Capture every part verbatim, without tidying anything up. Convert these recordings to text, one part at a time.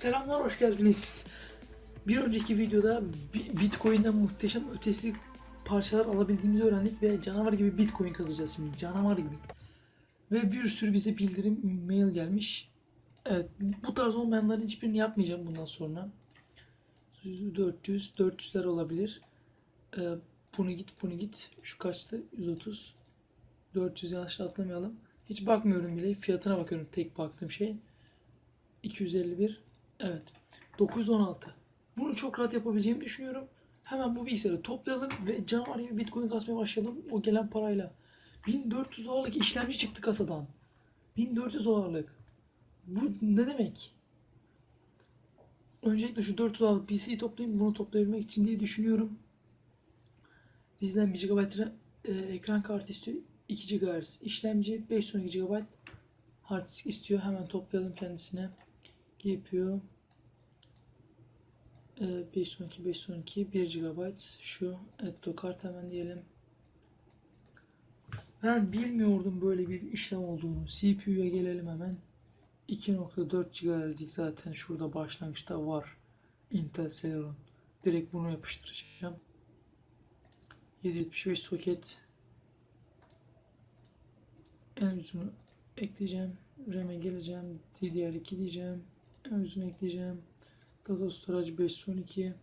Selamlar, hoş geldiniz. Bir önceki videoda Bitcoin'den muhteşem ötesi parçalar alabildiğimizi öğrendik ve canavar gibi Bitcoin kazacağız şimdi, canavar gibi. Ve bir sürü bize bildirim, mail gelmiş. Evet, bu tarz olmayanların hiçbirini yapmayacağım bundan sonra. dört yüz, dört yüzler olabilir. Ee, bunu git, bunu git. Şu kaçtı? yüz otuz. dört yüz yanlış atlamayalım. Hiç bakmıyorum bile, fiyatına bakıyorum tek baktığım şey. iki yüz elli bir, evet, dokuz yüz on altı. Bunu çok rahat yapabileceğimi düşünüyorum. Hemen bu bilgisayarı toplayalım ve canavar gibi Bitcoin kasmaya başlayalım o gelen parayla. bin dört yüz dolarlık işlemci çıktı kasadan. bin dört yüz dolarlık. Bu ne demek? Öncelikle şu dört yüz dolarlık P C'yi toplayayım, bunu toplayabilmek için diye düşünüyorum. Bizden bir gigabayt e, ekran kartı istiyor, iki gigabayt işlemci, beş yüz on iki gigabayt. Hard disk istiyor. Hemen toplayalım kendisine. G P U ee, beş yüz on iki, beş yüz on iki, bir gigabayt şu etto kart hemen diyelim. Ben bilmiyordum böyle bir işlem olduğunu. C P U'ya gelelim hemen. iki nokta dört gigabayt'lik zaten şurada başlangıçta var. Intel Celeron. Direkt bunu yapıştıracağım. yedi yüz yetmiş beş soket. En ucunu ekleyeceğim, R A M'e geleceğim, D D R iki diyeceğim, en üstüne ekleyeceğim, data storage beş yüz on iki.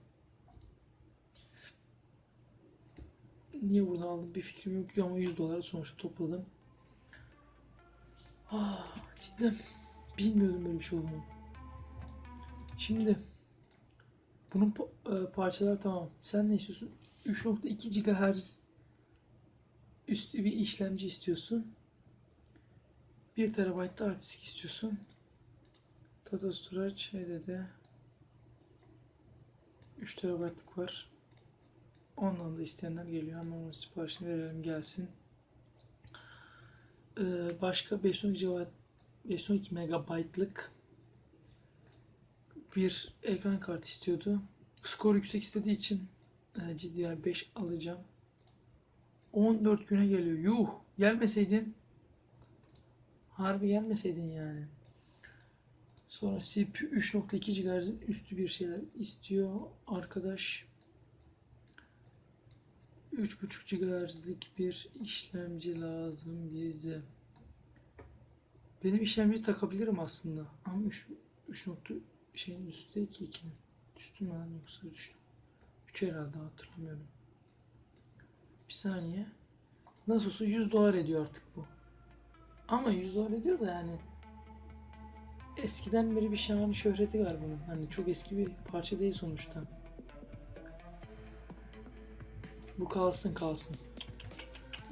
Niye buradan aldım bir fikrim yok ama yüz dolara sonuçta topladım. Ah, cidden bilmiyordum böyle bir şey olduğunu. Şimdi bunun parçalar tamam. Sen ne istiyorsun? üç nokta iki gigahertz üstü bir işlemci istiyorsun. bir terabayt hard disk istiyorsun. Data storage H D D üç terabayt'lık var. Ondan da isteyenler geliyor. Hemen onun siparişini verelim gelsin. Ee, başka beş yüz on iki megabayt'lık bir ekran kartı istiyordu. Skor yüksek istediği için G D D R beş alacağım. on dört güne geliyor. Yuh! Gelmeseydin. Harbi gelmeseydin yani. Sonra C P U üç nokta iki gigahertz'in üstü bir şeyler istiyor arkadaş. üç buçuk gigahertz'lik bir işlemci lazım bize. Benim işlemci takabilirim aslında ama üç, üç nokta şeyin üstü iki iki. Düştü mü lan yoksa düştü. üç herhalde, hatırlamıyorum. Bir saniye. Nasıl olsa yüz dolar ediyor artık bu. Ama yüz dolar ediyor da yani eskiden beri bir şahane şöhreti var bunun. Hani çok eski bir parça değil sonuçta. Bu kalsın kalsın.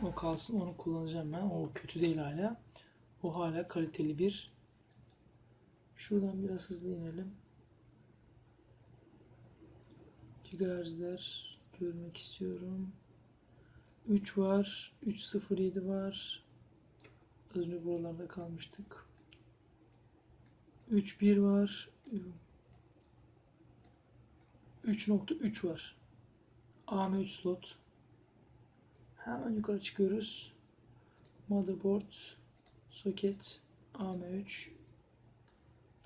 O kalsın, onu kullanacağım ben. O kötü değil hala. O hala kaliteli bir. Şuradan biraz hızlı inelim. Gigahertz'ler görmek istiyorum. üç var. üç nokta sıfır yedi var. Az önce buralarda kalmıştık. üç nokta bir var. üç nokta üç var. A M üç slot. Hemen yukarı çıkıyoruz. Motherboard, soket, A M üç,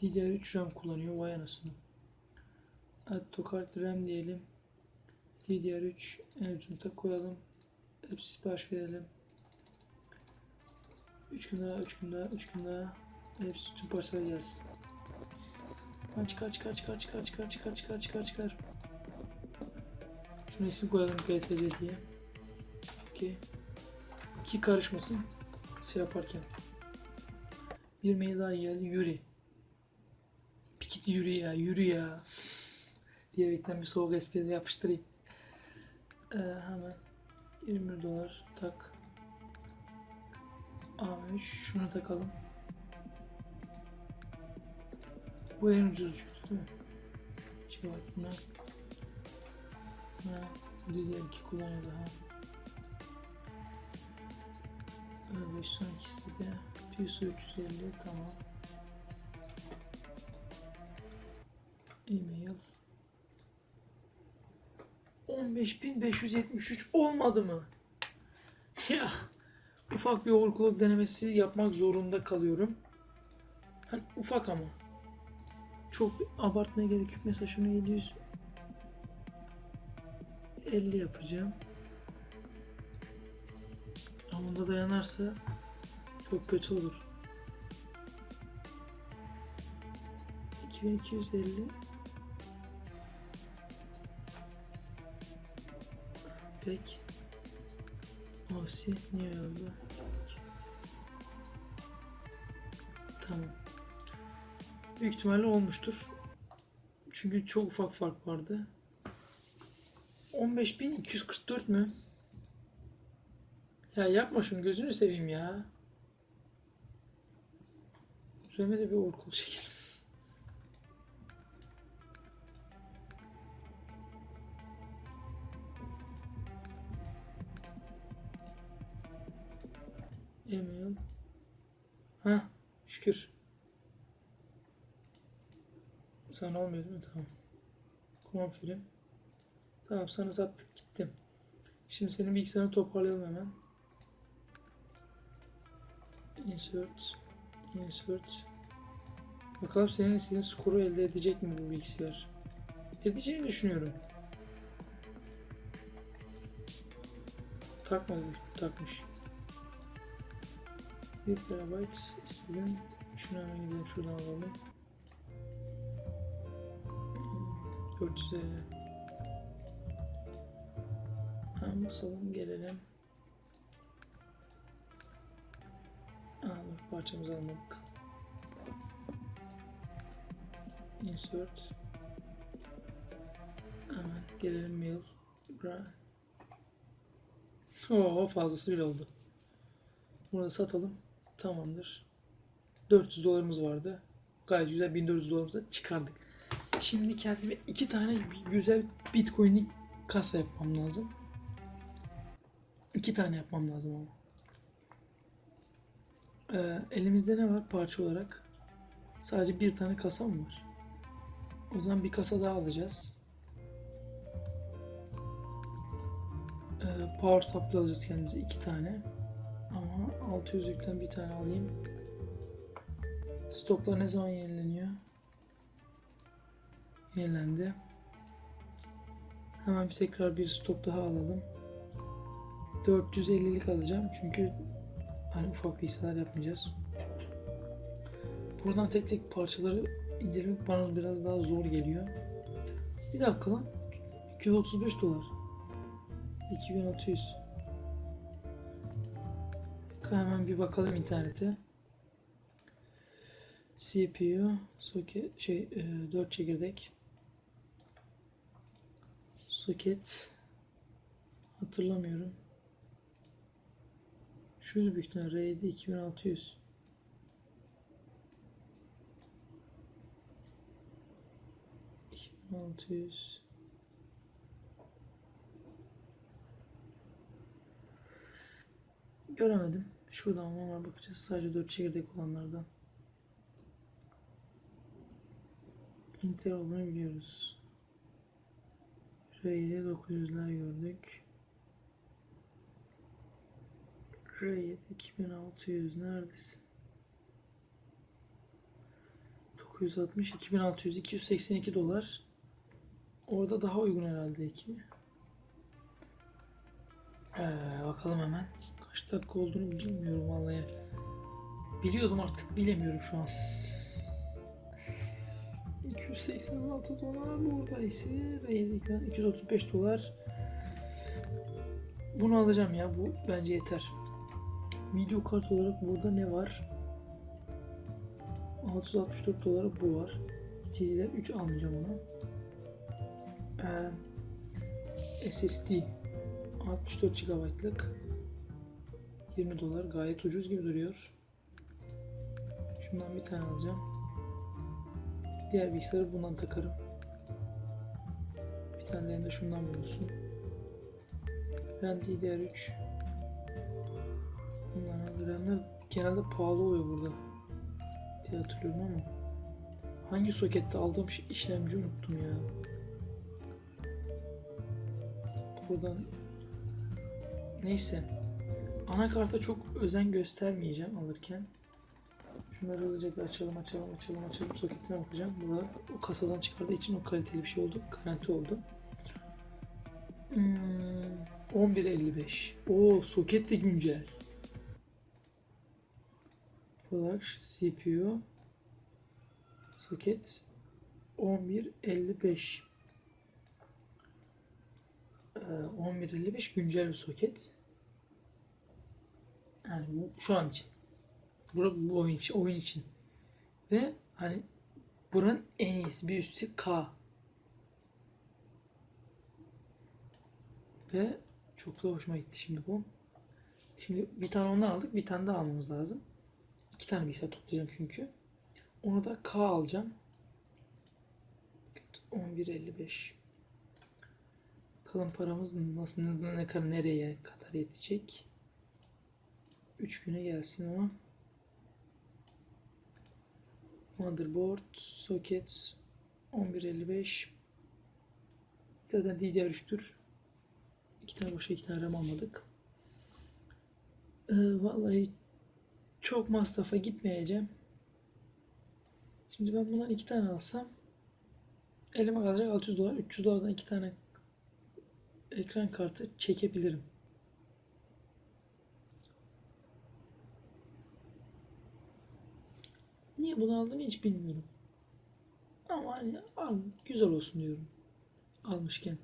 D D R üç RAM kullanıyor. Vay anasını. Attokart RAM diyelim. D D R üç en ucunu da koyalım. Hepsi sipariş verelim. üç gün daha, üç gün daha, üç gün daha hepsi tüm parçalar gelsin. Lan çıkar çıkar çıkar çıkar çıkar çıkar çıkar çıkar çıkar. Şuna isim koyalım G T D diye. Okey. Ki karışmasın şey yaparken. Bir mail daha geldi. Yürü. Pikit yürü ya, yürü ya. Diyerekten bir soğuk espri yapıştırayım. Ee, hemen yirmi dolar tak. A M üç şunu takalım. Bu en ucuzcu değil mi? Çıkart buna. Ha, D D R iki kullanıyor daha. Öyle son ikisi de P S O üç yüz elli, tamam. E-mail on beş bin beş yüz yetmiş üç olmadı mı? Ya. Ufak bir overclock denemesi yapmak zorunda kalıyorum. Hani ufak ama. çok abartmaya gerek yok. Mesela şunu yedi yüz elli yapacağım. Ama da dayanarsa çok kötü olur. iki bin iki yüz elli. Peki. Osi niye oldu? Tamam. Büyük ihtimalle olmuştur. Çünkü çok ufak fark vardı. on beş bin iki yüz kırk dört mü? Ya yapma şunu, gözünü seveyim ya. Reme de bir orkul çekelim. Email. Hah, şükür. Sana olmuyor değil mi? Tamam. Konfirm. Tamam, sana sattık, gittim. Şimdi senin bilgisayarını toparlayalım hemen. Insert, insert. Bakalım senin istediğin skoru elde edecek mi bu bilgisayar? Edeceğini düşünüyorum. Takmadım, takmış. bir terabayt istedim. Şuna hemen gidelim, şuradan alalım. dört yüz elli. Hemen basalım, gelelim. Aa, parçamızı almadık. Insert. Hemen gelelim mail. Oo, fazlası bile oldu. Bunu da satalım. Tamamdır. dört yüz dolarımız vardı. Gayet güzel, bin dört yüz dolarımızı çıkardık. Şimdi kendime iki tane güzel Bitcoin'li kasa yapmam lazım. İki tane yapmam lazım ama. Ee, elimizde ne var parça olarak? Sadece bir tane kasa mı var? O zaman bir kasa daha alacağız. Ee, power supply alacağız kendimize iki tane. Ama altı yüzlükten bir tane alayım. Stoklar ne zaman yenileniyor? Yenilendi. Hemen bir tekrar bir stok daha alalım. dört yüz ellilik alacağım çünkü hani ufak bir hisseler yapmayacağız. Buradan tek tek parçaları incelemek bana biraz daha zor geliyor. Bir dakika lan. iki yüz otuz beş dolar. iki bin altı yüz. Hemen bir bakalım internete. C P U, soket, şey, e, dört çekirdek. Soket. Hatırlamıyorum. Şu büyük ihtimalle R yedi iki bin altı yüz. iki bin altı yüz. Göremedim. Şuradan ona bakacağız. Sadece dört çekirdek olanlardan. Intel olduğunu biliyoruz. R yedi dokuz yüzler gördük. R yedi iki bin altı yüz neredesin? dokuz yüz altmış, iki bin altı yüz, iki yüz seksen iki dolar. Orada daha uygun herhalde ki. Ee, bakalım hemen. Kaç dakika olduğunu bilmiyorum vallahi. Biliyordum, artık bilemiyorum şu an. iki yüz seksen altı dolar burada ise iki yüz otuz beş dolar. Bunu alacağım ya, bu bence yeter. Video kart olarak burada ne var? altı yüz altmış dört dolara bu var. G D D R üç almayacağım onu. Ee, S S D altmış dört GB'lık yirmi dolar, gayet ucuz gibi duruyor. Şundan bir tane alacağım. Diğer bilgisayarı bundan takarım. Bir tane de şundan bulunsun. RAM D D R üç. Bunlar RAM'ler genelde pahalı oluyor burada diye hatırlıyorum ama hangi sokette aldığım işlemci unuttum ya. Buradan neyse, anakarta çok özen göstermeyeceğim alırken. Şunları hızlıca açalım açalım açalım açalım. Soketine bakacağım. Burada o kasadan çıkardığı için o kaliteli bir şey oldu. Garanti oldu. Hmm, on bir elli beş. Oo, soket de güncel. Flash, C P U, soket on bir elli beş. Ee, on bir elli beş güncel bir soket. Yani bu şu an için. Bura, bu oyun için, oyun için. Ve hani buranın en iyisi, bir üstü K. Ve çok da hoşuma gitti şimdi bu. Şimdi bir tane ondan aldık, bir tane daha almamız lazım. İki tane bilgisayar toplayacağım çünkü. Onu da K alacağım. on bir elli beş. Kalın paramız nasıl, ne kadar, nereye kadar yetecek? üç güne gelsin ama. Motherboard, socket, on bir elli beş. Zaten D D R üç'tür. İki tane boşa iki tane RAM almadık. Ee, vallahi çok masrafa gitmeyeceğim. Şimdi ben bundan iki tane alsam elime kalacak altı yüz dolar. üç yüz dolardan iki tane ekran kartı çekebilirim. Niye bunu aldım hiç bilmiyorum. Ama hani al, güzel olsun diyorum almışken.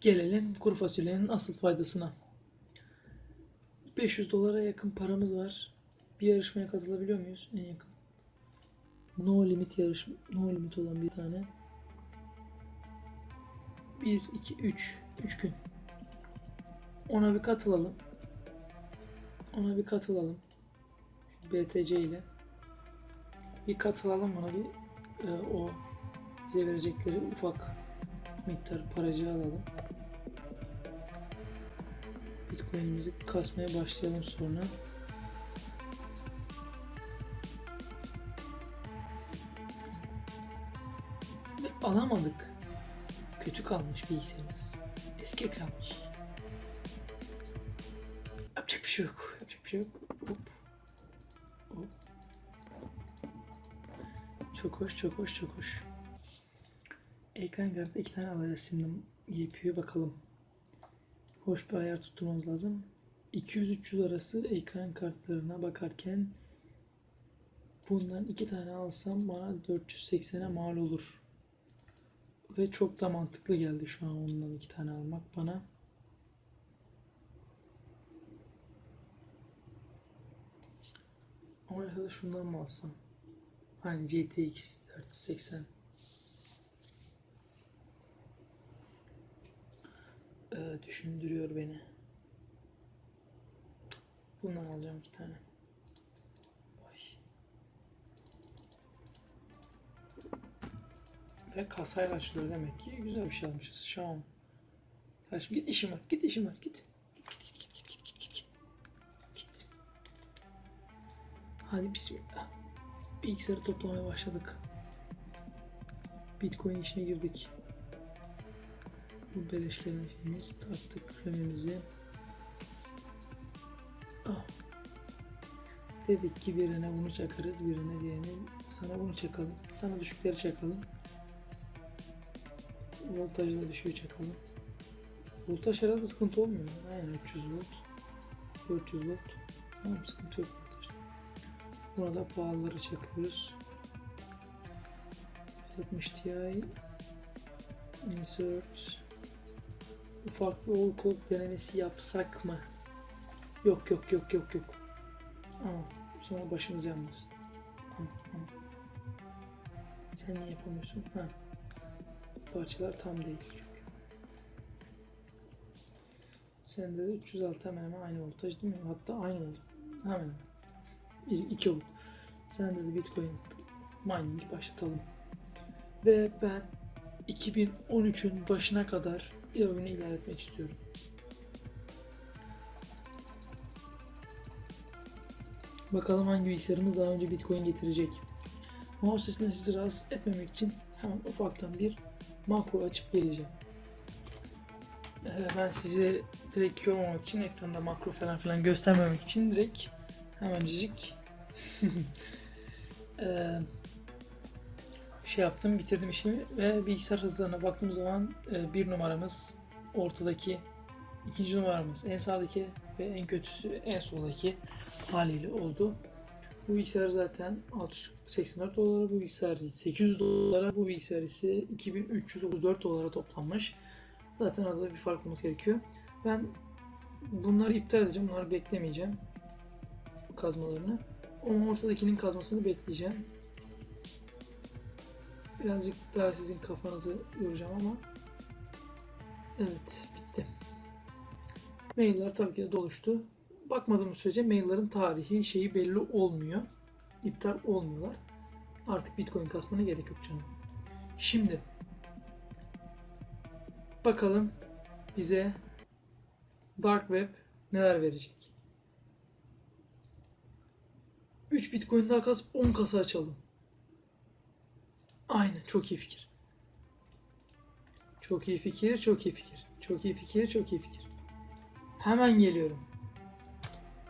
Gelelim kuru fasulyenin asıl faydasına. beş yüz dolara yakın paramız var. Bir yarışmaya katılabiliyor muyuz? En yakın. No limit yarışma. No limit olan bir tane. bir, iki, üç. üç gün. Ona bir katılalım. Ona bir katılalım. B T C ile. Bir katılalım ona bir. E, o bize verecekleri ufak miktar paracı alalım. Bitcoin'imizi kasmaya başlayalım sonra. Ve alamadık. Kötü kalmış bilgisayarımız. Eski kalmış. Yapacak bir şey yok. Yapacak bir şey yok. Hop. Hop. Çok hoş, çok hoş, çok hoş. Ekran kartı iki tane alacağız şimdi. G P U'ya bakalım. Hoş bir ayar tutturmamız lazım. iki yüz üç yüz arası ekran kartlarına bakarken bundan iki tane alsam bana dört yüz seksene mal olur. Ve çok da mantıklı geldi şu an ondan iki tane almak bana. Ama ya da şundan mı alsam? Hani G T X dört yüz seksen. Düşündürüyor beni. Bundan alacağım iki tane. Vay. Ve kasayla açılıyor demek ki. Güzel bir şey almışız. Şam. Ya şimdi git işim var. Git işim var. Git. Git git git git git git git. Git. Hadi bismillah. Bilgisayarı toplamaya başladık. Bitcoin işine girdik. Bu beleş gelen şeyimiz, taktık kremimizi. Ah. Dedik ki birine bunu çakarız, birine diğerine. Sana bunu çakalım, sana düşükleri çakalım. Voltajı da düşüğü çakalım. Voltaj herhalde sıkıntı olmuyor. Aynen üç yüz volt, dört yüz volt. Tamam, sıkıntı yok voltajda. Buna da pahalıları çakıyoruz. altmış Ti. Insert. Farklı overclock denemesi yapsak mı? Yok yok yok yok yok. Ama sonra başımız yanmasın. Ama, ama. Sen niye yapamıyorsun? Ha. Parçalar tam değil çünkü. Sende de üç yüz altı hemen hemen aynı voltaj değil mi? Hatta aynı voltaj. Hemen hemen. iki volt. Sende de Bitcoin mining'i başlatalım. Ve ben iki bin on üçün başına kadar bir oyunu ilerletmek istiyorum. Bakalım hangi bilgisayarımız daha önce Bitcoin getirecek. Mouse sesini sizi rahatsız etmemek için hemen ufaktan bir makro açıp geleceğim. Ee, ben sizi direkt görmemek için, ekranda makro falan filan göstermemek için direkt Hemencik ee, şey yaptım, bitirdim işimi ve bilgisayar hızlarına baktığım zaman e, bir numaramız ortadaki, ikinci numaramız en sağdaki ve en kötüsü en soldaki haliyle oldu. Bu bilgisayar zaten altı yüz seksen dört dolara, bu bilgisayar sekiz yüz dolara, bu bilgisayar ise iki bin üç yüz otuz dört dolara toplanmış. Zaten arada bir fark olması gerekiyor. Ben bunları iptal edeceğim, bunları beklemeyeceğim. Bu kazmalarını. Onun ortadakinin kazmasını bekleyeceğim. Birazcık daha sizin kafanızı yoracağım ama. Evet, bitti. Mailler tabii ki de doluştu. Bakmadığımız sürece maillerin tarihi şeyi belli olmuyor. İptal olmuyorlar. Artık Bitcoin kasmana gerek yok canım. Şimdi bakalım bize Dark Web neler verecek. üç Bitcoin daha kasıp on kasa açalım. Aynen, çok iyi fikir. Çok iyi fikir, çok iyi fikir. Çok iyi fikir, çok iyi fikir. Hemen geliyorum.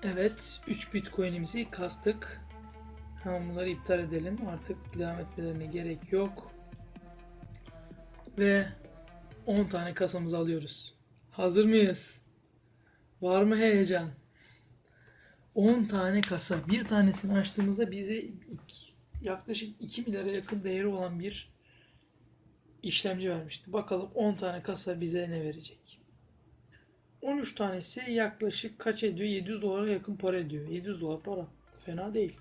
Evet, üç Bitcoin'imizi kastık. Hemen bunları iptal edelim. Artık devam etmelerine gerek yok. Ve on tane kasamızı alıyoruz. Hazır mıyız? Var mı heyecan? on tane kasa. Bir tanesini açtığımızda bize yaklaşık iki milyara yakın değeri olan bir işlemci vermişti. Bakalım on tane kasa bize ne verecek? on üç tanesi yaklaşık kaç ediyor? yedi yüz dolara yakın para ediyor. yedi yüz dolar para. Fena değil.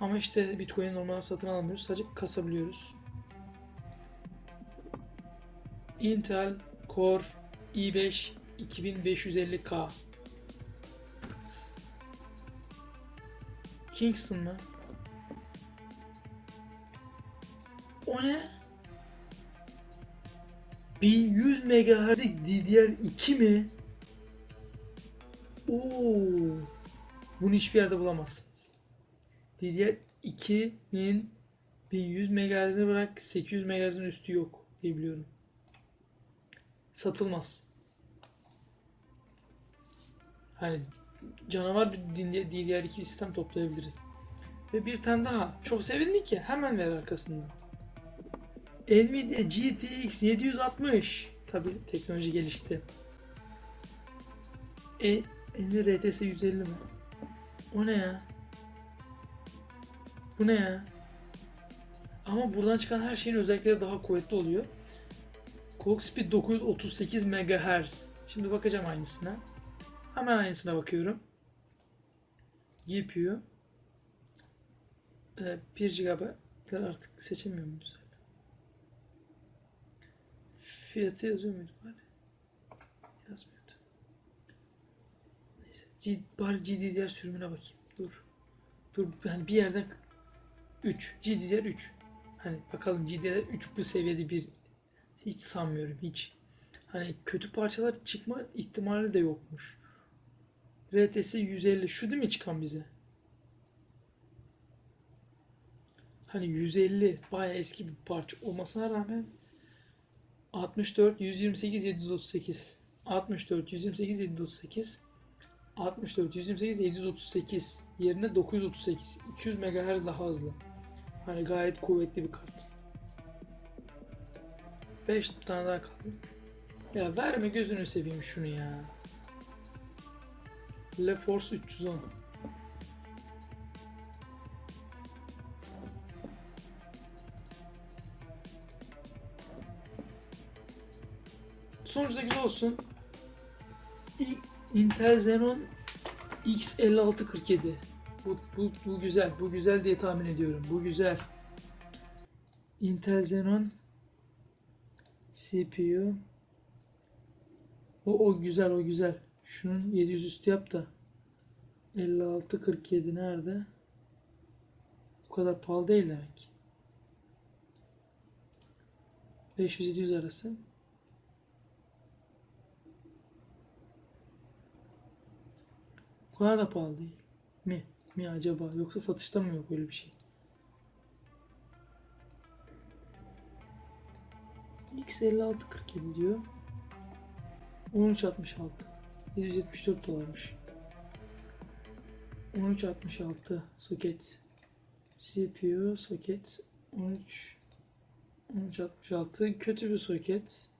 Ama işte Bitcoin'i normal satın almıyoruz. Sadece kasabiliyoruz. Intel Core i beş iki bin beş yüz elli k. Kingston mı? O ne? bin yüz megahertz D D R iki mi? Oo, bunu hiçbir yerde bulamazsınız. D D R ikinin bin yüz megahertz'i bırak sekiz yüz megahertz'in üstü yok diye biliyorum. Satılmaz. Hani canavar bir D D R iki sistem toplayabiliriz. Ve bir tane daha. Çok sevindik ki hemen ver arkasından. Elmedia G T X yedi yüz altmış. Tabi teknoloji gelişti. E, Elmedia R T S yüz elli mi? O ne ya? Bu ne ya? Ama buradan çıkan her şeyin özellikleri daha kuvvetli oluyor. Clock speed dokuz yüz otuz sekiz megahertz. Şimdi bakacağım aynısına. Hemen aynısına bakıyorum. G P U ee, bir gigabaytlar artık seçemiyor muyum? Fiyatı yazıyor muydu bari? Yazmıyordu. Neyse. G, bari G D D R sürümüne bakayım. Dur. Dur. Hani bir yerden üç. G D D R üç. Hani bakalım G D D R üç bu seviyede bir. Hiç sanmıyorum. Hiç. Hani kötü parçalar çıkma ihtimali de yokmuş. R T S yüz elli. Şu değil mi çıkan bize? Hani yüz elli. Bayağı eski bir parça olmasına rağmen altmış dört, yüz yirmi sekiz, yedi yüz otuz sekiz, altmış dört, yüz yirmi sekiz, yedi yüz otuz sekiz, altmış dört, yüz yirmi sekiz, yedi yüz otuz sekiz yerine dokuz yüz otuz sekiz, iki yüz megahertz daha hızlı. Hani gayet kuvvetli bir kart. beş tane daha kaldı. Ya verme gözünü seveyim şunu ya. LeForce üç yüz on. Sonucu da güzel olsun. Intel Xenon X elli altı kırk yedi. Bu, bu, bu güzel. Bu güzel diye tahmin ediyorum. Bu güzel. Intel Xenon C P U. O, o güzel, o güzel. Şunun yedi yüz üstü yap da. elli altı kırk yedi nerede? Bu kadar pahalı değil demek. beş yüz yedi yüz arası. Bu kadar da pahalı değil mi? Mi acaba? Yoksa satışta mı yok öyle bir şey? X elli altı kırk yedi diyor. on üç altmış altı. yedi yüz yetmiş dört dolarmış. on üç altmış altı soket C P U soket on üç altmış altı kötü bir soket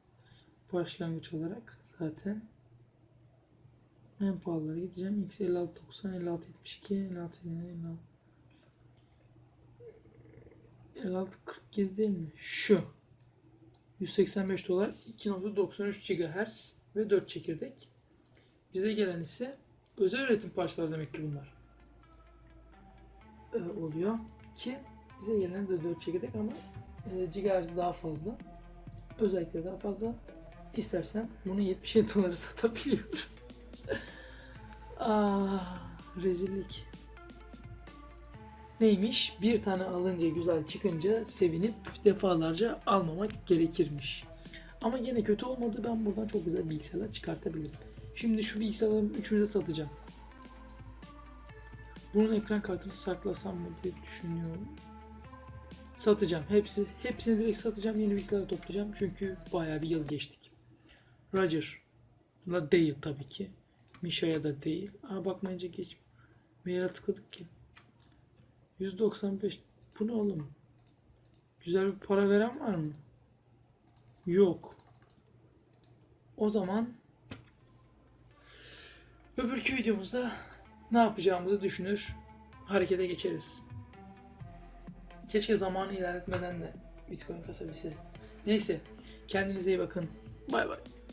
başlangıç olarak zaten. En pahalılara gideceğim. X elli altı doksan elli altı yetmiş iki elli altı elli altı kırk yedi değil mi? Şu yüz seksen beş dolar, iki nokta doksan üç gigahertz ve dört çekirdek. Bize gelen ise özel üretim parçaları demek ki bunlar. Ee, oluyor ki bize gelen de dört çekirdek ama e, gigahertz daha fazla. Özellikle daha fazla. İstersen bunu yetmiş yedi dolara satabiliyorum. Ah, rezillik. Neymiş? Bir tane alınca, güzel çıkınca sevinip defalarca almamak gerekirmiş. Ama gene kötü olmadı. Ben buradan çok güzel bilgisayarlar çıkartabilirim. Şimdi şu bilgisayarların üçünü de satacağım. Bunun ekran kartını saklasam mı diye düşünüyorum. Satacağım. Hepsi, hepsini direkt satacağım. Yeni bilgisayarları toplayacağım. Çünkü bayağı bir yıl geçtik. Roger'la değil tabii ki. Misha'ya da değil. Aa, bakmayınca geç. Mail'e tıkladık ki. yüz doksan beş. Bu ne oğlum? Güzel bir para veren var mı? Yok. O zaman öbürkü videomuzda ne yapacağımızı düşünür, harekete geçeriz. Keşke zamanı ilerletmeden de Bitcoin kasabilse. Neyse, kendinize iyi bakın. Bay bay.